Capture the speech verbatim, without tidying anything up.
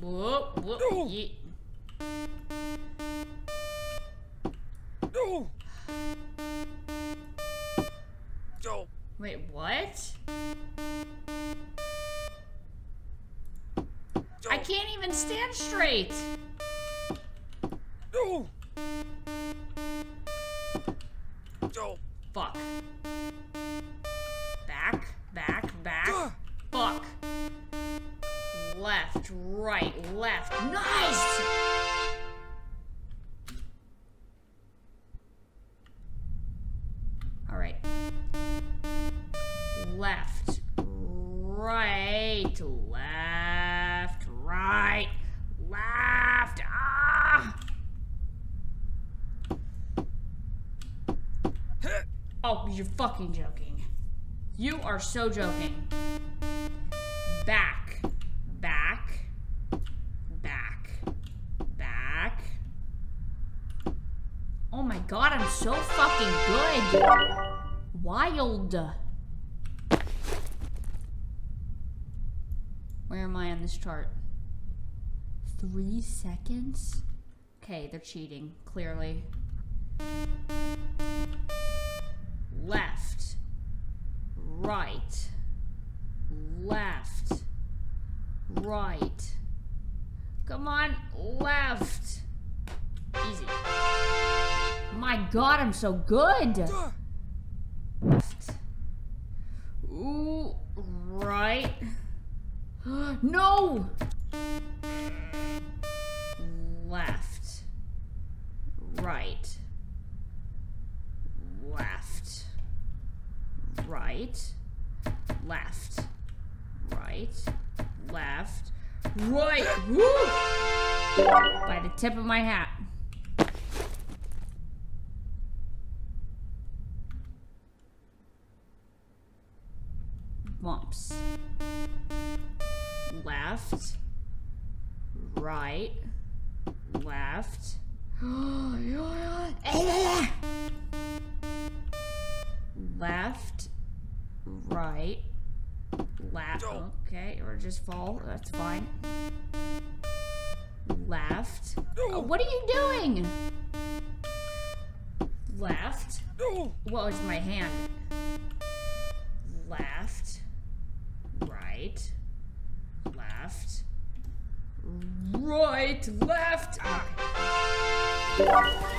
Whoa, whoa, no. Yeah. No. No. Wait, what? No. I can't even stand straight. No. No. Fuck. Back, back, back. Uh. Fuck. Left, right, left. Nice! Alright. Left, right, left, right, left. Ah! Oh, you're fucking joking. You are so joking. Back. Back, back, back. Oh my god, I'm so fucking good. Wild. Where am I on this chart? Three seconds? Okay, they're cheating, clearly. Left, right, left. Right. Come on, left. Easy. My god, I'm so good. Left. Ooh, right. No! Left. Right. Left. Right. Left. Right. Left, right, woo! By the tip of my hat. Bumps. Left, right, left. Left, right. Left, okay, or just fall, that's fine. Left. Oh, what are you doing? Left. Well, it's my hand. Left. Right. Left. Right. Left. Ah.